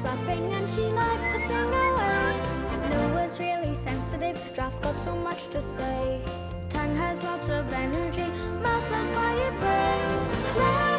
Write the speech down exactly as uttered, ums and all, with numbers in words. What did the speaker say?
flapping and she likes to sing away. Noah's really sensitive, Giraffe's got so much to say. Tang has lots of energy, Maslow's quiet brain.